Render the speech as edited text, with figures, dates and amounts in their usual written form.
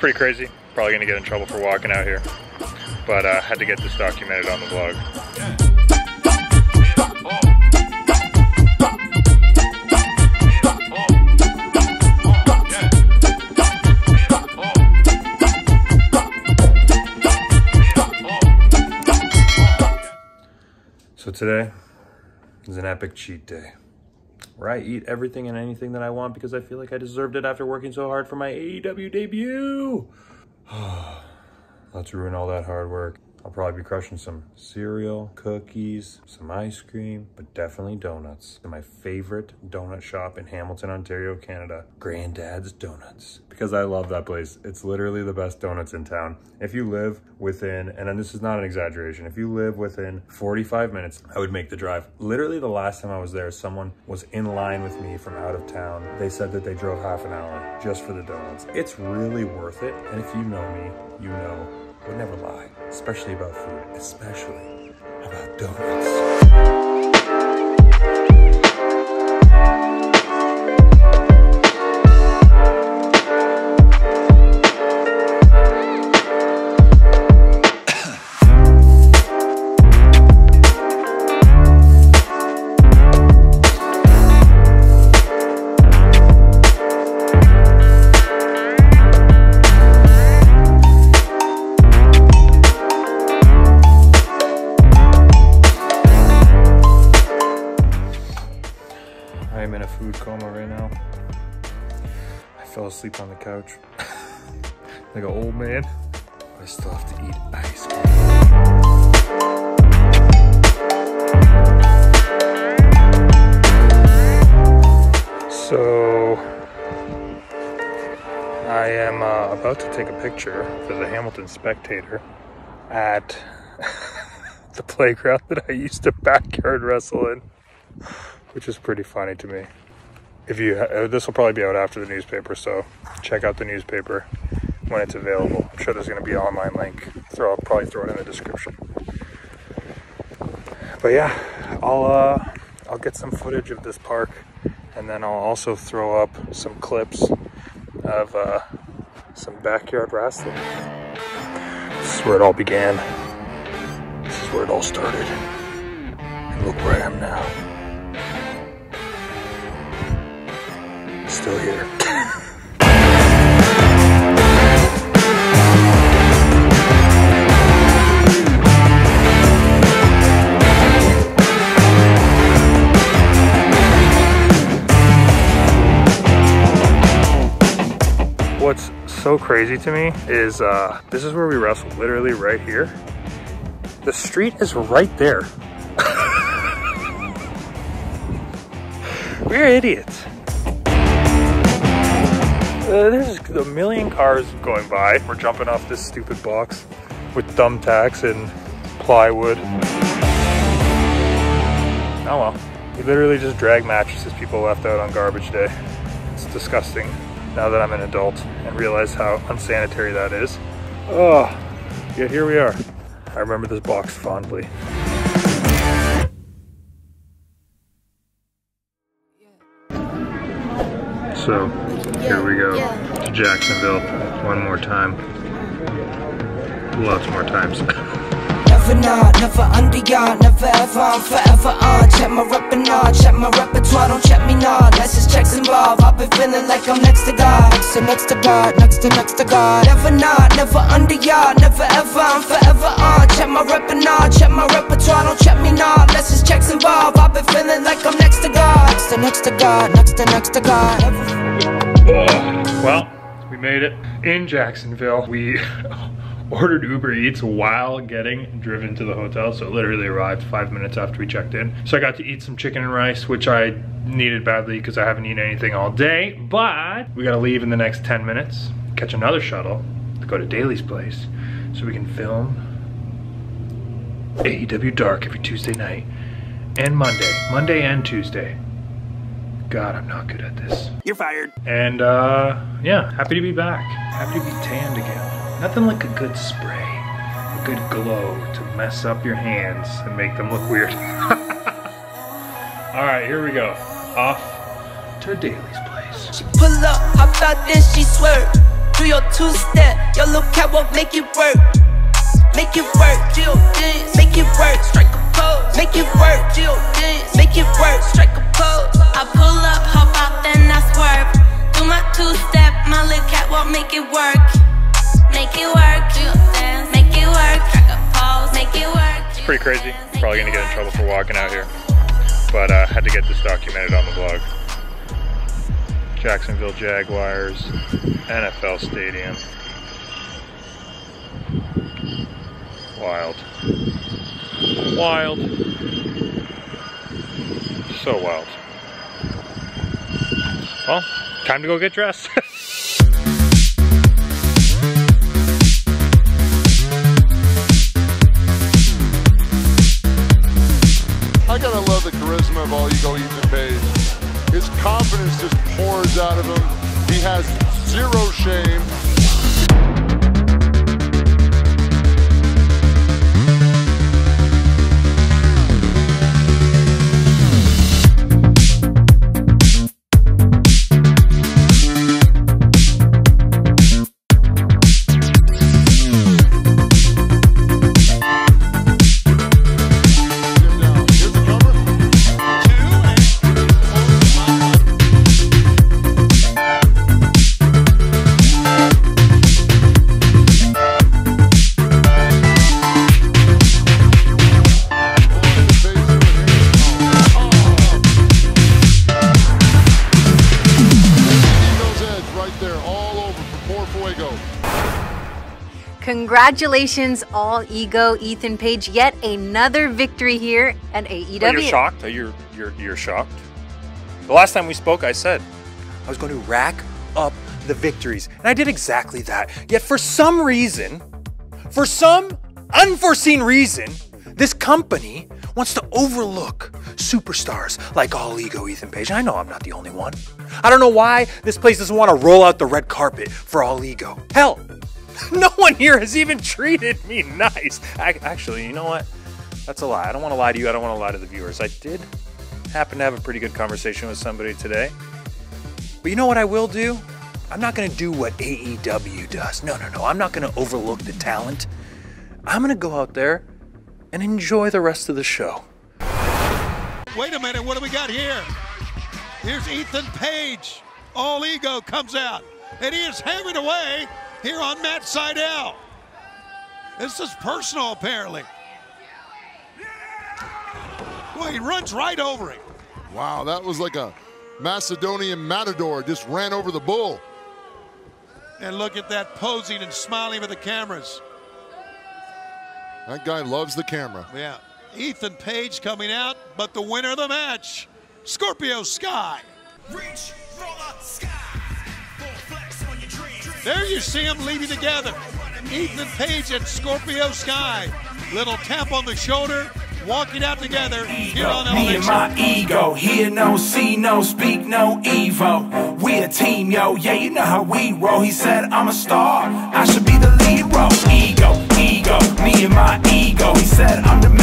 pretty crazy. Probably gonna get in trouble for walking out here, but I had to get this documented on the vlog. Yeah. So today is an epic cheat day where I eat everything and anything that I want because I feel like I deserved it after working so hard for my AEW debut. Let's ruin all that hard work. I'll probably be crushing some cereal, cookies, some ice cream, but definitely donuts. And my favorite donut shop in Hamilton, Ontario, Canada, Granddad's Donuts. Because I love that place. It's literally the best donuts in town. If you live within, and this is not an exaggeration, if you live within 45 minutes, I would make the drive. Literally the last time I was there, someone was in line with me from out of town. They said that they drove half an hour just for the donuts. It's really worth it. And if you know me, you know I would never lie, especially about food, especially about donuts. Sleep on the couch like an old man. I still have to eat ice cream. So I am about to take a picture for the Hamilton Spectator at the playground that I used to backyard wrestle in, which is pretty funny to me. If you, this will probably be out after the newspaper, so check out the newspaper when it's available. I'm sure there's going to be an online link, so I'll probably throw it in the description. But yeah, I'll get some footage of this park, and then I'll also throw up some clips of some backyard wrestling. This is where it all began. This is where it all started. And look where I am now. Still here. What's so crazy to me is this is where we wrestle, literally right here. The street is right there. We're idiots. There's a million cars going by. We're jumping off this stupid box with thumbtacks and plywood. Oh well. We literally just drag mattresses people left out on garbage day. It's disgusting now that I'm an adult and realize how unsanitary that is. Oh, yeah, here we are. I remember this box fondly. So here we go to Jacksonville one more time. Lots more times. Never not, never under y'all, never ever, I'm forever on. Check my rep and all, check my repertoire, don't check me not. Less is checks involved, I've been feeling like I'm next to God. So next to God, next to God. Never not, never under y'all, never ever, I'm forever on. Check my rep and all, check my repertoire, don't check me not. Less is checks involved, I've been feeling like I'm next to God. So next to God, next to God. Well, we made it. In Jacksonville, we ordered Uber Eats while getting driven to the hotel, so it literally arrived 5 minutes after we checked in. So I got to eat some chicken and rice, which I needed badly because I haven't eaten anything all day, but we gotta leave in the next 10 minutes, catch another shuttle to go to Daly's place so we can film AEW Dark every Tuesday night and Monday and Tuesday. God, I'm not good at this. You're fired. And yeah, happy to be back. Happy to be tanned again. Nothing like a good spray, a good glow to mess up your hands and make them look weird. All right, here we go. Off to Daly's place. She pull up, hopped out, then she swerved. do your two-step. Your little catwalk, make it work. Make it work, deal dance, make it work, strike a pose. Make it work, deal dance, make it work, strike a pose. I pull up, hop out, then I swerve. Do my two-step, my little catwalk, make it work. Make it work, deal dance, make it work, strike a pose, make it work. It's pretty crazy. Probably gonna get in trouble for walking out here, but I had to get this documented on the vlog. Jacksonville Jaguars, NFL Stadium. Wild. Wild. So wild. Well, time to go get dressed. I gotta love the charisma of All Ego Ethan Page. His confidence just pours out of him. He has zero shame. Congratulations, All Ego Ethan Page. Yet another victory here at AEW. Are you shocked? You're shocked? The last time we spoke, I said I was going to rack up the victories. And I did exactly that. Yet for some reason, for some unforeseen reason, this company wants to overlook superstars like All Ego Ethan Page. I know I'm not the only one. I don't know why this place doesn't want to roll out the red carpet for All Ego. Hell, no one here has even treated me nice. Actually, you know what? That's a lie. I don't want to lie to you. I don't want to lie to the viewers. I did happen to have a pretty good conversation with somebody today. But you know what I will do? I'm not going to do what AEW does. No, no, no. I'm not going to overlook the talent. I'm going to go out there and enjoy the rest of the show. Wait a minute. What do we got here? Here's Ethan Page. All Ego comes out. And he is hammering away here on Matt Seidel. This is personal, apparently. Boy, he runs right over him. Wow, that was like a Macedonian matador just ran over the bull. And look at that, posing and smiling with the cameras. That guy loves the camera. Yeah. Ethan Page coming out, but the winner of the match, Scorpio Sky. Reach for the sky. There you see them leaving together. Ethan Page and Scorpio Sky. Little tap on the shoulder, walking out together here on Elevation. Me and my ego, hear no, see no, speak no evil. We a team, yo, yeah, you know how we roll. He said, I'm a star, I should be the lead role. Ego, ego, me and my ego. He said, I'm the